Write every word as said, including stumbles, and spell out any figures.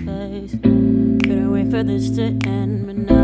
space. Couldn't wait for this to end, but now